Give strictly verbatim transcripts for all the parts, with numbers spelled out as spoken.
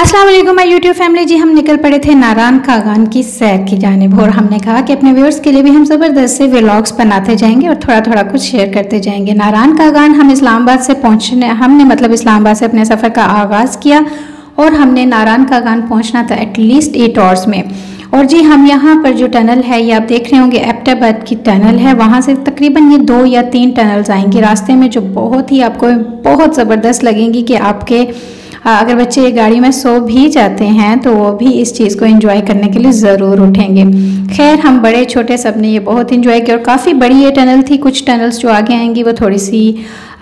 अस्सलाम वालेकुम my YouTube family. जी हम निकल पड़े थे नारान कागान की सैर की जानिब और हमने कहा कि अपने व्यूअर्स के लिए भी हम ज़बरदस्त से व्लॉग्स बनाते जाएंगे और थोड़ा थोड़ा कुछ शेयर करते जाएंगे। नारान कागान हम इस्लामाबाद से पहुंचने हमने मतलब इस्लामाबाद से अपने सफ़र का आगाज़ किया और हमने नारान कागान पहुँचना था एटलीस्ट एट आवर्स में। और जी हम यहाँ पर जो टनल है ये आप देख रहे होंगे अब्बोट्टाबाद की टनल है, वहाँ से तकरीबन ये दो या तीन टनल्स आएंगी रास्ते में जो बहुत ही आपको बहुत ज़बरदस्त लगेंगी कि आपके अगर बच्चे गाड़ी में सो भी जाते हैं तो वो भी इस चीज़ को एंजॉय करने के लिए ज़रूर उठेंगे। खैर हम बड़े छोटे सब ने ये बहुत एंजॉय किया और काफ़ी बड़ी ये टनल थी। कुछ टनल्स जो आगे आएंगी वो थोड़ी सी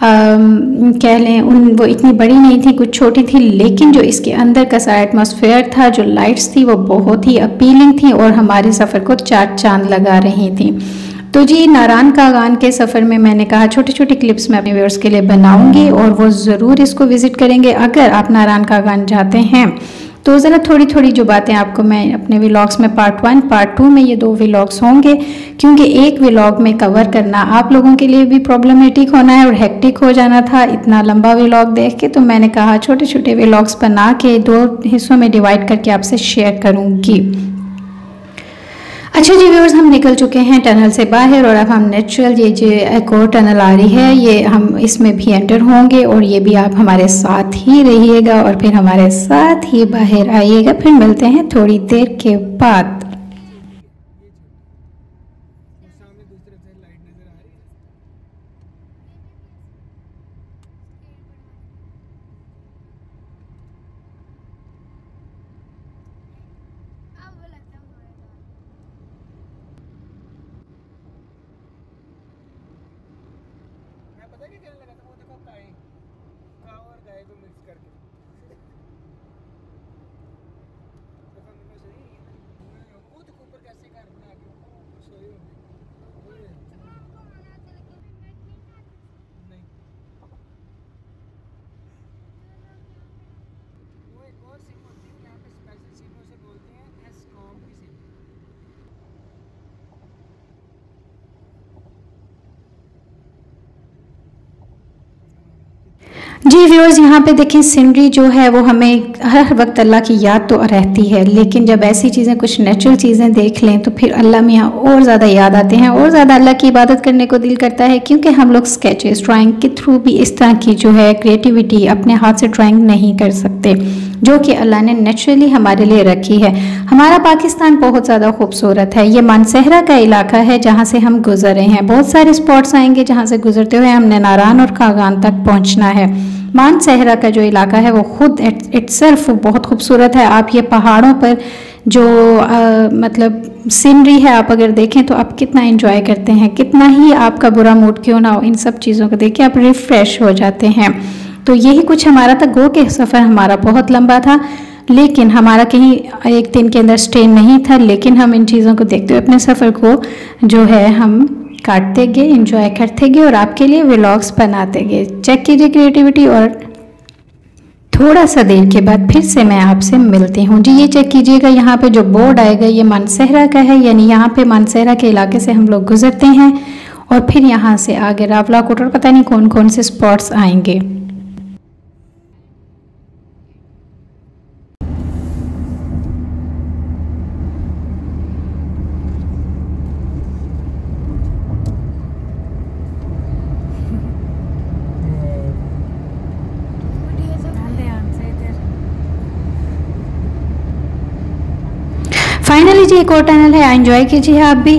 कह लें उन वो इतनी बड़ी नहीं थी, कुछ छोटी थी, लेकिन जो इसके अंदर का सारा एटमॉस्फेयर था, जो लाइट्स थी वो बहुत ही अपीलिंग थी और हमारे सफ़र को चार चांद लगा रही थी। तो जी नारान कागान के सफ़र में मैंने कहा छोटे छोटे क्लिप्स मैं अपने व्यूअर्स के लिए बनाऊंगी और वो ज़रूर इसको विज़िट करेंगे। अगर आप नारान कागान जाते हैं तो ज़रा थोड़ी थोड़ी जो बातें आपको मैं अपने व्लॉग्स में पार्ट वन पार्ट टू में ये दो व्लॉग्स होंगे, क्योंकि एक व्लॉग में कवर करना आप लोगों के लिए भी प्रॉब्लमेटिक होना है और हेक्टिक हो जाना था इतना लंबा व्लॉग देख के। तो मैंने कहा छोटे छोटे व्लॉग्स बना के दो हिस्सों में डिवाइड करके आपसे शेयर करूँगी। अच्छा जी व्यूअर्स हम निकल चुके हैं टनल से बाहर और अब हम नेचुरल ये जो एक और टनल आ रही है ये हम इसमें भी एंटर होंगे और ये भी आप हमारे साथ ही रहिएगा और फिर हमारे साथ ही बाहर आइएगा। फिर मिलते हैं थोड़ी देर के बाद। जी व्यूअर्स यहाँ पे देखें सीनरी जो है वो हमें हर वक्त अल्लाह की याद तो रहती है, लेकिन जब ऐसी चीज़ें कुछ नेचुरल चीज़ें देख लें तो फिर अल्लाह में यहाँ और ज़्यादा याद आते हैं और ज़्यादा अल्लाह की इबादत करने को दिल करता है। क्योंकि हम लोग स्केचेस ड्राइंग के थ्रू भी इस तरह की जो है क्रिएटिविटी अपने हाथ से ड्राइंग नहीं कर सकते जो कि अल्लाह ने नेचुरली हमारे लिए रखी है। हमारा पाकिस्तान बहुत ज़्यादा खूबसूरत है। ये मानसहरा का इलाका है जहाँ से हम गुजरे हैं। बहुत सारे स्पॉट्स आएंगे जहाँ से गुजरते हुए हमने नारान और कागान तक पहुँचना है। मानसहरा का जो इलाका है वो खुद इटसेल्फ बहुत खूबसूरत है। आप ये पहाड़ों पर जो आ, मतलब सीनरी है आप अगर देखें तो आप कितना एंजॉय करते हैं, कितना ही आपका बुरा मूड क्यों ना हो, इन सब चीज़ों को देख के आप रिफ़्रेश हो जाते हैं। तो यही कुछ हमारा था। गो के सफ़र हमारा बहुत लंबा था लेकिन हमारा कहीं एक दिन के अंदर स्टे नहीं था, लेकिन हम इन चीज़ों को देखते हुए अपने सफ़र को जो है हम काटते गए, इंजॉय करते गए और आपके लिए व्लॉग्स बनाते गए। चेक कीजिए क्रिएटिविटी। और थोड़ा सा देर के बाद फिर से मैं आपसे मिलती हूँ। जी ये चेक कीजिएगा यहाँ पे जो बोर्ड आएगा ये मानसहरा का है, यानी यहाँ पे मानसहरा के इलाके से हम लोग गुजरते हैं और फिर यहाँ से आगे रावलाकोट और पता नहीं कौन कौन से स्पॉट्स आएंगे। फाइनली जी एक और टनल है, एंजॉय कीजिए आप भी।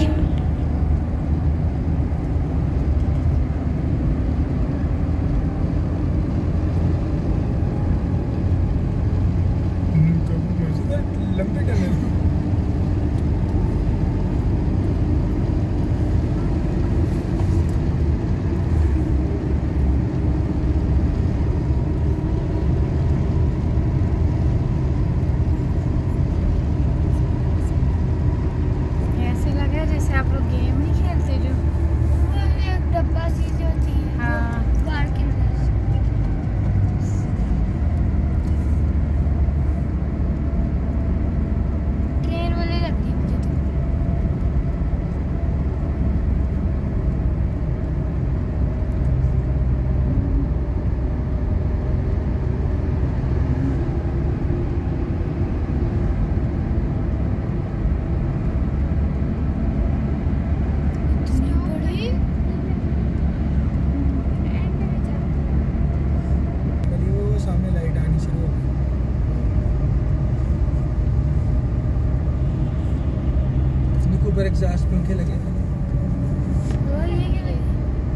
एग्जॉस्ट पंखे लगे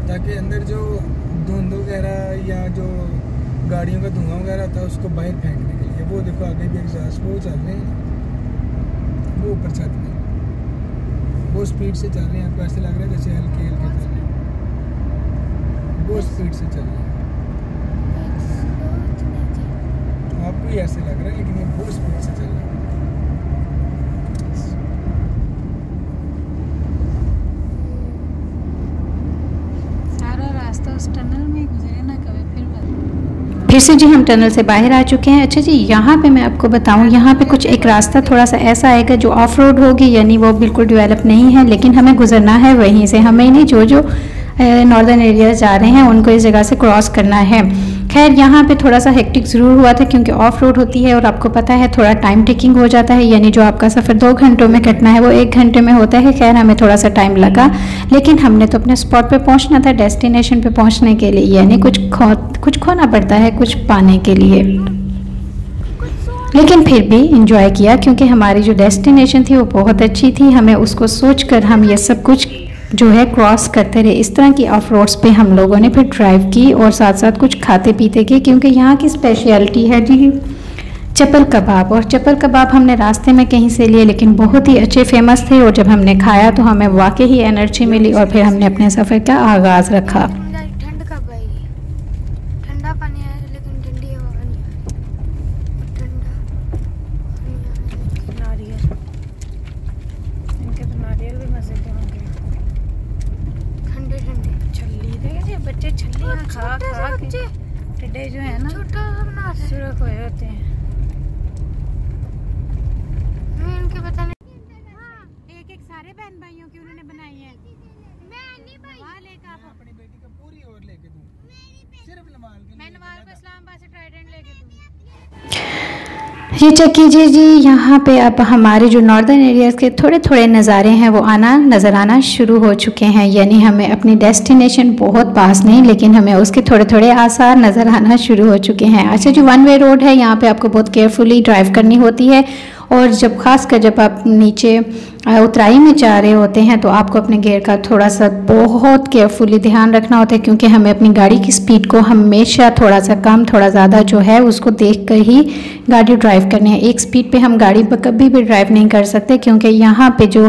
ताकि अंदर जो धुंध वगैरह या जो गाड़ियों का धुआं वगैरह था उसको बाहर फेंकने के लिए। वो देखो आगे भी एग्जॉस्ट वो चल रहे हैं, वो ऊपर छत में वो स्पीड से चल रहे हैं। आपको ऐसे लग रहा है जैसे हल्के हल्के चल रहे हैं, वो स्पीड से चल रहे हैं। आपको ही ऐसे लग रहा है लेकिन ये बहुत स्पीड से चल रहा है। फिर से जी हम टनल से बाहर आ चुके हैं। अच्छा जी, यहाँ पे मैं आपको बताऊँ, यहाँ पे कुछ एक रास्ता थोड़ा सा ऐसा आएगा जो ऑफ रोड होगी, यानी वो बिल्कुल डेवलप नहीं है, लेकिन हमें गुजरना है वहीं से। हमें नहीं, जो जो नॉर्दर्न एरिया जा रहे हैं उनको इस जगह से क्रॉस करना है। खैर यहाँ पे थोड़ा सा हेक्टिक ज़रूर हुआ था क्योंकि ऑफ रोड होती है और आपको पता है थोड़ा टाइम टेकिंग हो जाता है, यानी जो आपका सफ़र दो घंटों में कटना है वो एक घंटे में होता है। खैर हमें थोड़ा सा टाइम लगा, लेकिन हमने तो अपने स्पॉट पे पहुँचना था। डेस्टिनेशन पे पहुँचने के लिए यानी कुछ खो कुछ खोना पड़ता है कुछ पाने के लिए, लेकिन फिर भी इंजॉय किया क्योंकि हमारी जो डेस्टिनेशन थी वो बहुत अच्छी थी। हमें उसको सोच कर हम ये सब कुछ जो है क्रॉस करते रहे। इस तरह की ऑफ रोड्स पे हम लोगों ने फिर ड्राइव की और साथ साथ कुछ खाते पीते की, क्योंकि यहाँ की स्पेशलिटी है जी चप्पल कबाब। और चप्पल कबाब हमने रास्ते में कहीं से लिए, लेकिन बहुत ही अच्छे फेमस थे। और जब हमने खाया तो हमें वाकई ही एनर्जी मिली और फिर हमने अपने सफ़र का आगाज़ रखा। जो है ना सुरख हुए होते हैं, मैं इनके पता नहीं। एक एक सारे बहन भाइयों की उन्होंने बनाई है। अपनी बेटी को पूरी और लेके दूं, सिर्फ नवाल के लिए। मैं नवाल को इस्लामाबाद से ट्राइडेंट लेके दूं। ये चेक कीजिए जी, यहाँ पे अब हमारे जो नॉर्दर्न एरियाज़ के थोड़े थोड़े नज़ारे हैं वो आना नज़र आना शुरू हो चुके हैं। यानी हमें अपनी डेस्टिनेशन बहुत पास नहीं, लेकिन हमें उसके थोड़े थोड़े आसार नज़र आना शुरू हो चुके हैं। अच्छा, जो वन वे रोड है यहाँ पर आपको बहुत केयरफुली ड्राइव करनी होती है, और जब खास कर जब आप नीचे उतराई में जा रहे होते हैं तो आपको अपने गियर का थोड़ा सा बहुत केयरफुली ध्यान रखना होता है, क्योंकि हमें अपनी गाड़ी की स्पीड को हमेशा थोड़ा सा कम थोड़ा ज़्यादा जो है उसको देखकर ही गाड़ी ड्राइव करनी है। एक स्पीड पे हम गाड़ी पर कभी भी ड्राइव नहीं कर सकते, क्योंकि यहाँ पे जो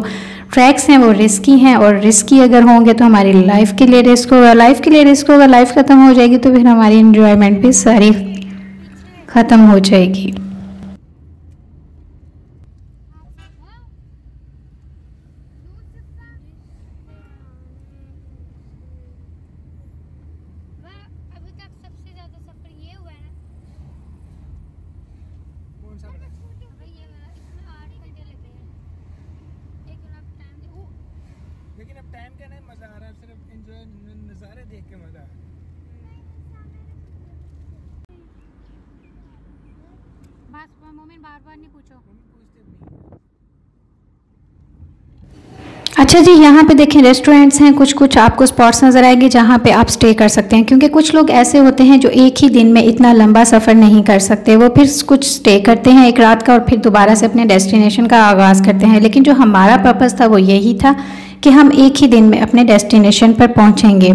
ट्रैक्स हैं वो रिस्की हैं, और रिस्की अगर होंगे तो हमारी लाइफ के लिए रिस्क होगा, लाइफ के लिए रिस्क होगा, लाइफ ख़त्म हो जाएगी तो फिर हमारी इन्जॉयमेंट भी सारी ख़त्म हो जाएगी। लेकिन अब टाइम का नहीं मजा आ रहा है, सिर्फ एंजॉय नज़ारे देख के मजा आ रहा है। बस मोमिन बार बार नहीं पूछो, पूछते नहीं। अच्छा जी, यहाँ पे देखें रेस्टोरेंट्स हैं, कुछ कुछ आपको स्पॉट्स नज़र आएंगे जहाँ पे आप स्टे कर सकते हैं, क्योंकि कुछ लोग ऐसे होते हैं जो एक ही दिन में इतना लंबा सफ़र नहीं कर सकते। वो फिर कुछ स्टे करते हैं एक रात का और फिर दोबारा से अपने डेस्टिनेशन का आगाज़ करते हैं। लेकिन जो हमारा पर्पज़ था वो यही था कि हम एक ही दिन में अपने डेस्टिनेशन पर पहुँचेंगे,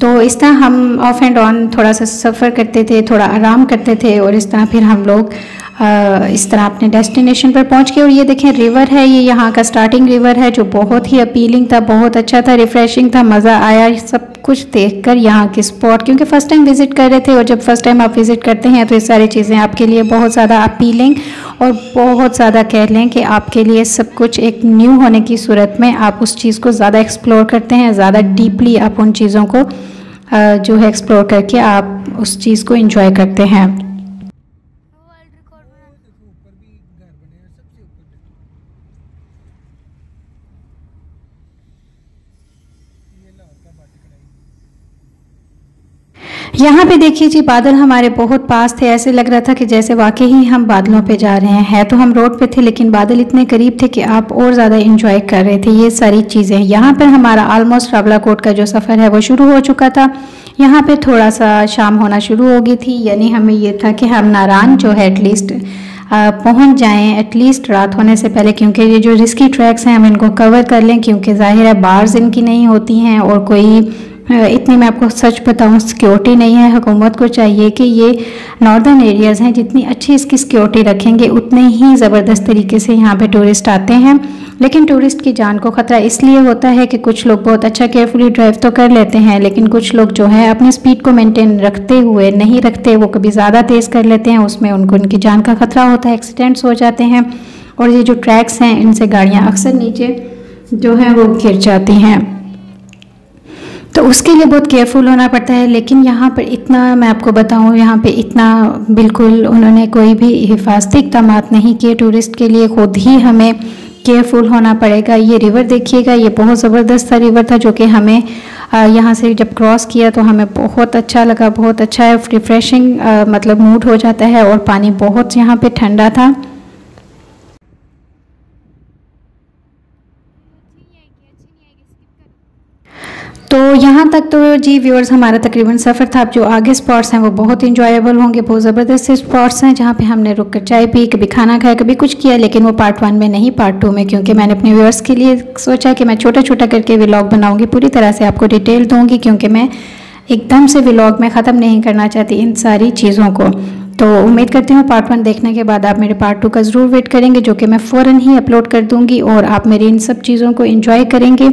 तो इस तरह हम ऑफ एंड ऑन थोड़ा सा सफ़र करते थे, थोड़ा आराम करते थे, और इस तरह फिर हम लोग आ, इस तरह अपने डेस्टिनेशन पर पहुंच के। और ये देखें रिवर है, ये यहाँ का स्टार्टिंग रिवर है जो बहुत ही अपीलिंग था, बहुत अच्छा था, रिफ़्रेशिंग था, मज़ा आया सब कुछ देखकर यहाँ के स्पॉट, क्योंकि फ़र्स्ट टाइम विज़िट कर रहे थे। और जब फर्स्ट टाइम आप विज़िट करते हैं तो ये सारी चीज़ें आपके लिए बहुत ज़्यादा अपीलिंग और बहुत ज़्यादा कह लें कि आपके लिए सब कुछ एक न्यू होने की सूरत में आप उस चीज़ को ज़्यादा एक्सप्लोर करते हैं, ज़्यादा डीपली आप उन चीज़ों को आ, जो है एक्सप्लोर करके आप उस चीज़ को इंजॉय करते हैं। यहाँ पे देखिए जी, बादल हमारे बहुत पास थे, ऐसे लग रहा था कि जैसे वाकई ही हम बादलों पे जा रहे हैं। है तो हम रोड पे थे, लेकिन बादल इतने करीब थे कि आप और ज़्यादा एंजॉय कर रहे थे। ये सारी चीज़ें यहाँ पर हमारा ऑलमोस्ट रावलाकोट का जो सफ़र है वो शुरू हो चुका था। यहाँ पे थोड़ा सा शाम होना शुरू हो गई थी, यानी हमें ये था कि हम नारान जो है एटलीस्ट पहुंच जाएं एटलीस्ट रात होने से पहले, क्योंकि ये जो रिस्की ट्रैक्स हैं हम इनको कवर कर लें, क्योंकि ज़ाहिर है बार्स इनकी नहीं होती हैं और कोई इतनी, मैं आपको सच बताऊं, सिक्योरिटी नहीं है। हुकूमत को चाहिए कि ये नॉर्दर्न एरियाज़ हैं, जितनी अच्छी इसकी सिक्योरिटी रखेंगे उतने ही ज़बरदस्त तरीके से यहाँ पे टूरिस्ट आते हैं। लेकिन टूरिस्ट की जान को ख़तरा इसलिए होता है कि कुछ लोग बहुत अच्छा केयरफुली ड्राइव तो कर लेते हैं, लेकिन कुछ लोग जो है अपनी स्पीड को मेंटेन रखते हुए नहीं रखते, वो कभी ज़्यादा तेज़ कर लेते हैं, उसमें उनको उनकी जान का ख़तरा होता है, एक्सीडेंट्स हो जाते हैं। और ये जो ट्रैक्स हैं इनसे गाड़ियाँ अक्सर नीचे जो है वो गिर जाती हैं, तो उसके लिए बहुत केयरफुल होना पड़ता है। लेकिन यहाँ पर इतना, मैं आपको बताऊँ, यहाँ पे इतना बिल्कुल उन्होंने कोई भी हिफाजती इकदाम नहीं किए टूरिस्ट के लिए, खुद ही हमें केयरफुल होना पड़ेगा। ये रिवर देखिएगा, ये बहुत ज़बरदस्त सा रिवर था, जो कि हमें यहाँ से जब क्रॉस किया तो हमें बहुत अच्छा लगा, बहुत अच्छा है, रिफ्रेशिंग मतलब मूड हो जाता है। और पानी बहुत यहाँ पर ठंडा था। तो यहाँ तक तो जी व्यूअर्स हमारा तकरीबन सफ़र था। अब जो आगे स्पॉट्स हैं वो बहुत इंजॉयबल होंगे, बहुत ज़बरदस्त स्पॉट्स हैं जहाँ पे हमने रुक कर चाय पी, कभी खाना खाया, कभी कुछ किया, लेकिन वो पार्ट वन में नहीं, पार्ट टू में, क्योंकि मैंने अपने व्यूअर्स के लिए सोचा कि मैं छोटा छोटा करके व्लॉग बनाऊँगी, पूरी तरह से आपको डिटेल दूँगी, क्योंकि मैं एकदम से व्लॉग में ख़त्म नहीं करना चाहती इन सारी चीज़ों को। तो उम्मीद करती हूँ पार्ट वन देखने के बाद आप मेरे पार्ट टू का ज़रूर वेट करेंगे, जो कि मैं फ़ौरन ही अपलोड कर दूँगी, और आप मेरी इन सब चीज़ों को एंजॉय करेंगे।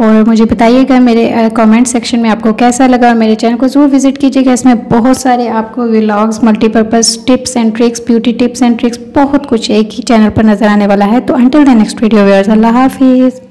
और मुझे बताइएगा मेरे कमेंट सेक्शन में आपको कैसा लगा, और मेरे चैनल को ज़रूर विज़िट कीजिएगा, इसमें बहुत सारे आपको vlogs, multipurpose tips and tricks, beauty tips and tricks, बहुत कुछ एक ही चैनल पर नज़र आने वाला है। तो until the next video viewers, अल्लाह हाफिज़।